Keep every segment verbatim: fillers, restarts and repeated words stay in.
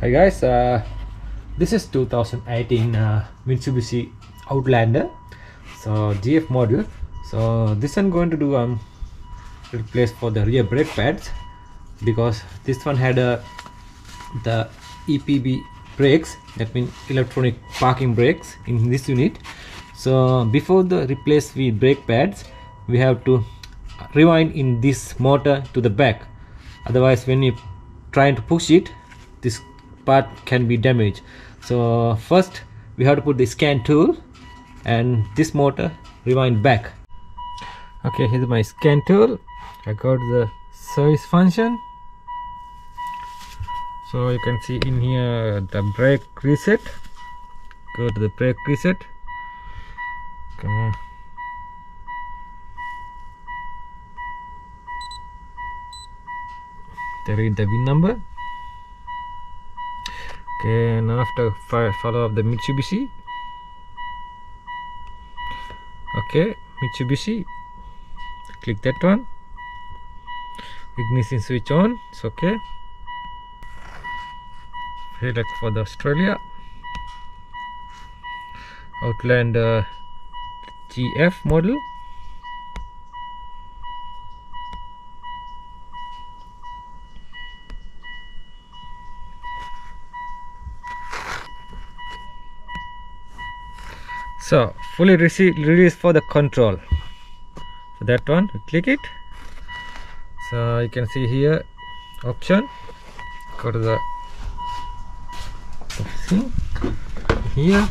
Hi guys, uh, this is two thousand eighteen uh, Mitsubishi Outlander, so G F model. So this I'm going to do um replace for the rear brake pads, because this one had a uh, the E P B brakes, that means electronic parking brakes, in this unit. So before the replace the brake pads, we have to rewind in this motor to the back, otherwise when you trying to push it, this part can be damaged. So first we have to put the scan tool and this motor rewind back. Okay, here's my scan tool. I go to the service function. So you can see in here the brake reset. Go to the brake reset. Come on. They read the V I N number. Okay, and after follow up the Mitsubishi. Okay, Mitsubishi. Click that one. Ignition switch on. It's okay. Select for the Australia. Outlander G F model. So fully release for the control. For that one, click it. So you can see here option. Go to the thing here.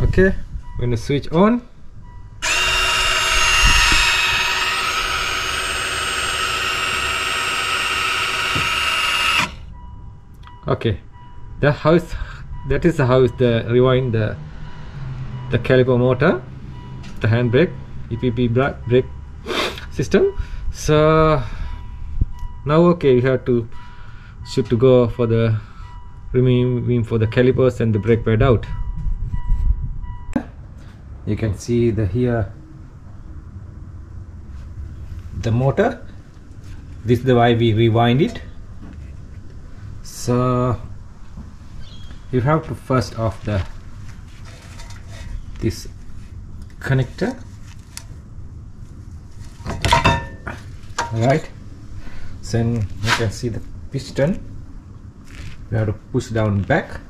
Okay, when the switch on. Okay, the house. That is how the rewind the. The caliper motor, the handbrake, E P B brake system. So now okay, we have to should to go for the removing for the calipers and the brake pad out. You can see the here the motor. This is the way we rewind it. So you have to first off the this connector, right? Then you can see the piston. We have to push down back.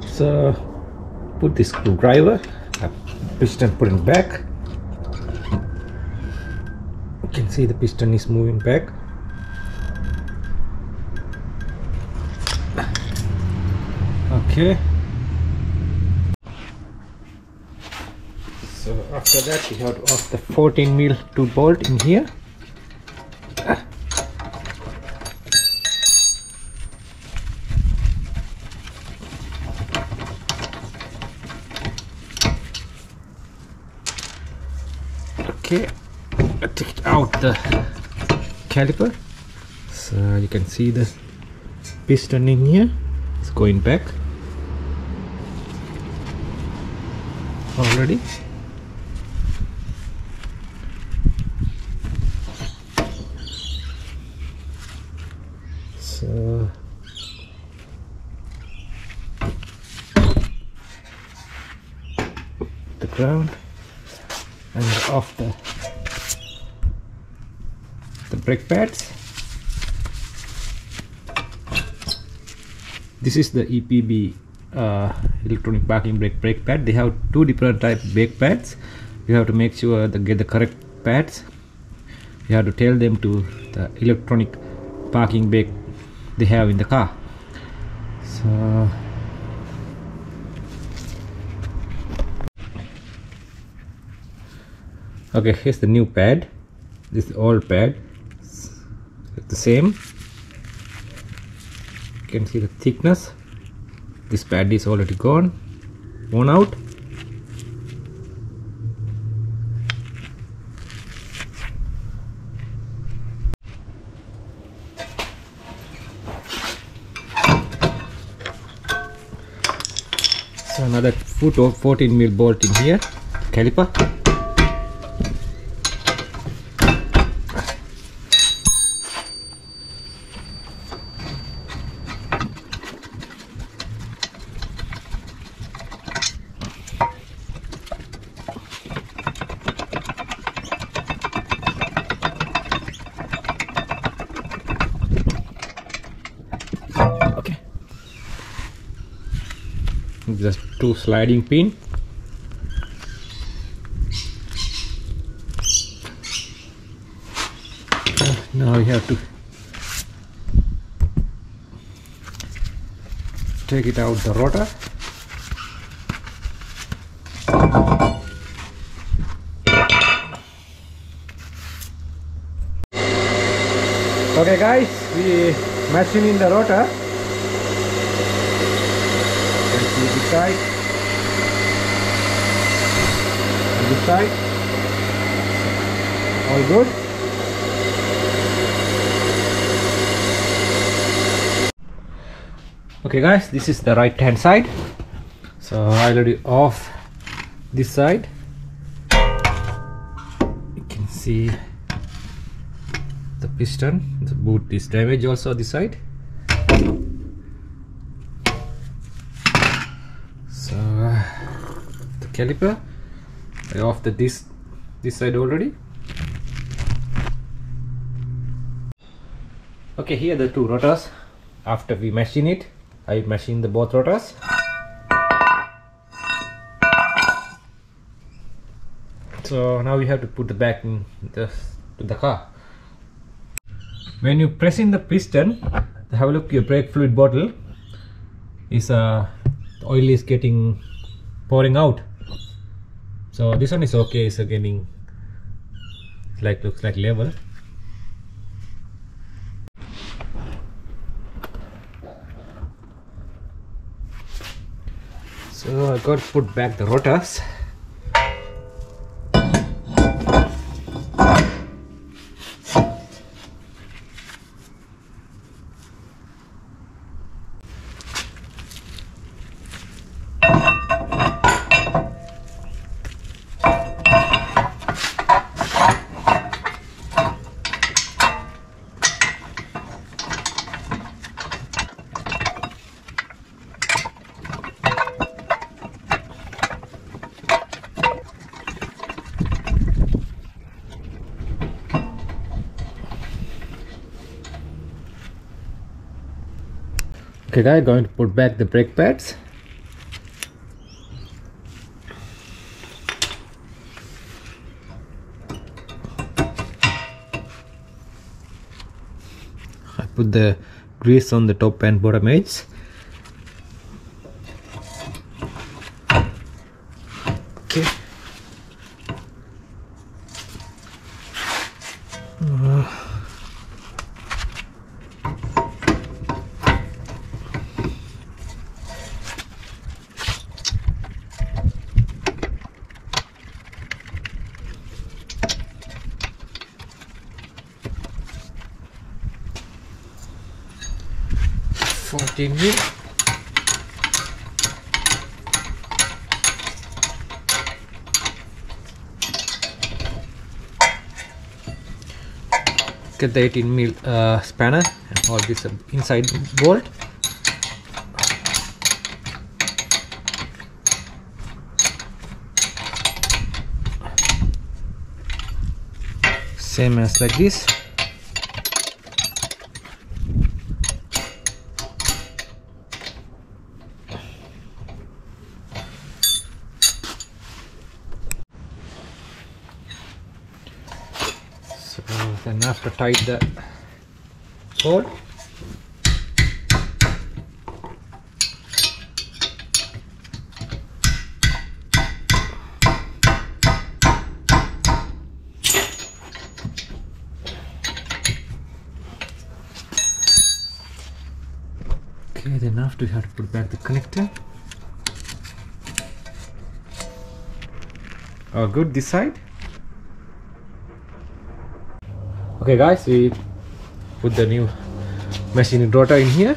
So put this screwdriver, piston put it back. You can see the piston is moving back. Okay. So after that we have to off the fourteen mil two bolt in here. Okay, I take out the caliper. So you can see the piston in here. It's going back already. So the ground and off the the brake pads. This is the E P B uh, electronic parking brake brake pad. They have two different type brake pads. You have to make sure to get the correct pads. You have to tell them to the electronic parking brake they have in the car. So okay, here's the new pad. This is old pad. It's the same. You can see the thickness. This pad is already gone, worn out. So another foot or fourteen mil bolt in here, caliper. just two sliding pin. Now we have to take it out the rotor. Okay guys, we machine in the rotor. Let's see this side. And this side. All good. Okay guys, this is the right hand side. So I already off this side. You can see the piston, the boot is damaged also this side, so uh, the caliper I off the this this side already. Okay, here are the two rotors. After we machine it, I machine the both rotors. So now we have to put the back in the, to the car. When you press in the piston, have a look, your brake fluid bottle is uh, the oil is getting pouring out. So this one is okay, it's getting like looks like level. So I got to put back the rotors. Okay guys, going to put back the brake pads. I put the grease on the top and bottom edges. Okay. Uh. fourteen mil. Get the eighteen mil uh, spanner and all this inside bolt. Same as like this. Then I have to tie the bolt. Okay, then after we have to put back the connector. All good this side. Okay guys, we put the new machine rotor in here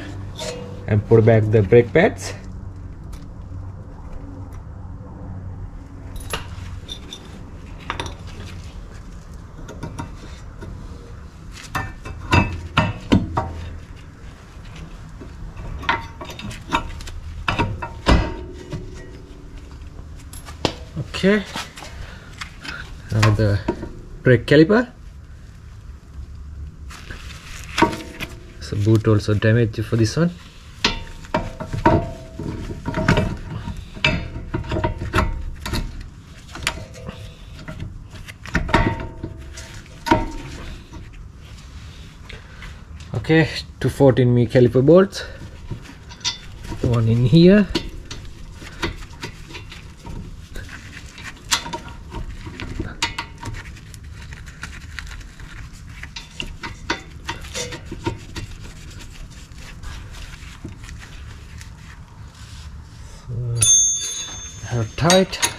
and put back the brake pads. Okay, now the brake caliper. So boot also damaged for this one. Okay, two fourteen millimeter caliper bolts, one in here, so, tight. Nice.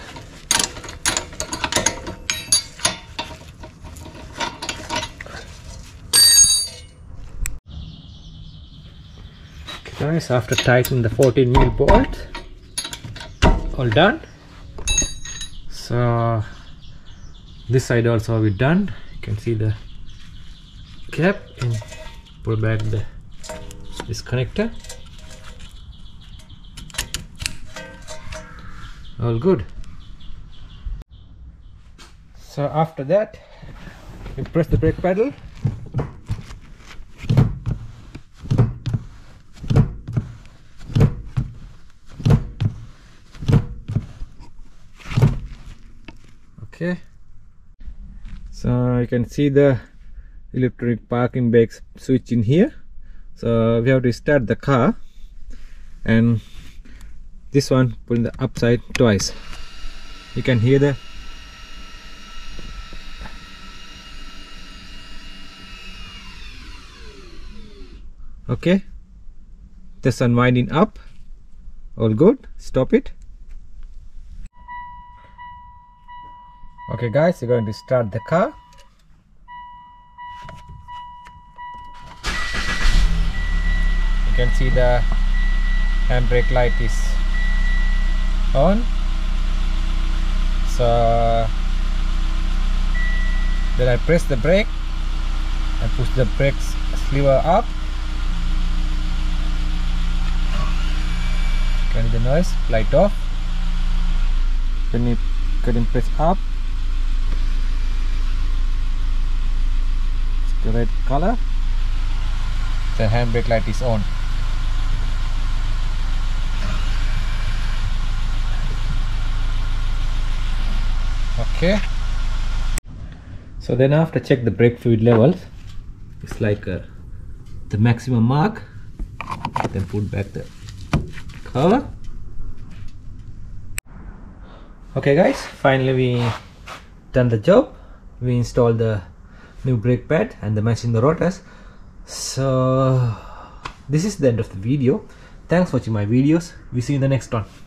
After tightening the fourteen millimeter bolt, all done. So this side also we done. You can see the cap and pull back the this connector. All good. So after that, you press the brake pedal. Okay, so you can see the electronic parking brake switch in here. So we have to start the car, and this one put in the upside twice. You can hear the okay, this one winding up. All good. Stop it. Okay guys, we're going to start the car. You can see the handbrake light is on. So then I press the brake and push the brake lever up. Can you hear the noise? Light off. Then you can press up. The red color, the handbrake light is on. Okay, so then I have to check the brake fluid levels. It's like uh, the maximum mark, then put back the cover. Okay guys, finally we done the job. We installed the new brake pad and the matching the rotors. So this is the end of the video. Thanks for watching my videos. We see you in the next one.